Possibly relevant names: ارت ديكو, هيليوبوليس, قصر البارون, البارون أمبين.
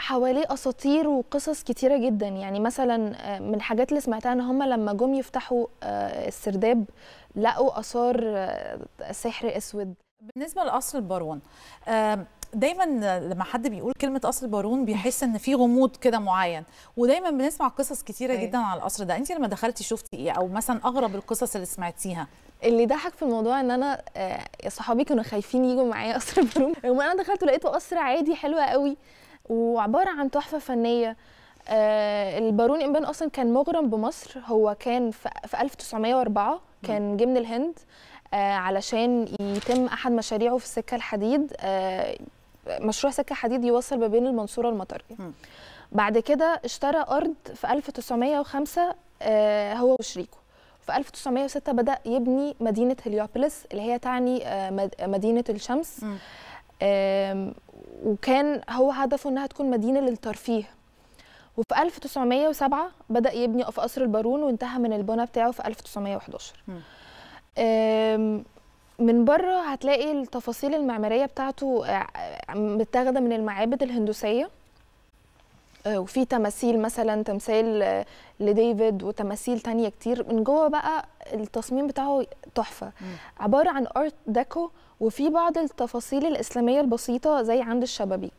حواليه اساطير وقصص كتيره جدا. يعني مثلا من الحاجات اللي سمعتها ان هم لما جم يفتحوا السرداب لقوا اثار سحر اسود. بالنسبه لقصر البارون، دايما لما حد بيقول كلمه قصر البارون بيحس ان في غموض كده معين، ودايما بنسمع قصص كتيره جدا على القصر ده. انت لما دخلتي شفتي ايه، او مثلا اغرب القصص اللي سمعتيها؟ اللي ضحك في الموضوع ان انا صحابي كانوا خايفين يجوا معايا قصر البارون، رغم انا دخلت لقيته قصر عادي حلو قوي وعباره عن تحفه فنيه. البارون أمبين اصلا كان مغرم بمصر، هو كان في 1904 كان جه من الهند علشان يتم احد مشاريعه في السكه الحديد، مشروع سكه حديد يوصل ما بين المنصوره والمطريه. بعد كده اشترى ارض في 1905 هو وشريكه. في 1906 بدأ يبني مدينه هيليوبوليس اللي هي تعني مدينه الشمس. وكان هو هدفه انها تكون مدينه للترفيه. وفي 1907 بدأ يبني في قصر البارون وانتهى من البناء بتاعه في 1911. من بره هتلاقي التفاصيل المعماريه بتاعته متاخده من المعابد الهندوسيه، وفي تماثيل مثلا تمثال لديفيد وتماثيل تانية كتير. من جوه بقى التصميم بتاعه تحفه، عباره عن ارت ديكو، وفي بعض التفاصيل الاسلاميه البسيطه زي عند الشبابيك.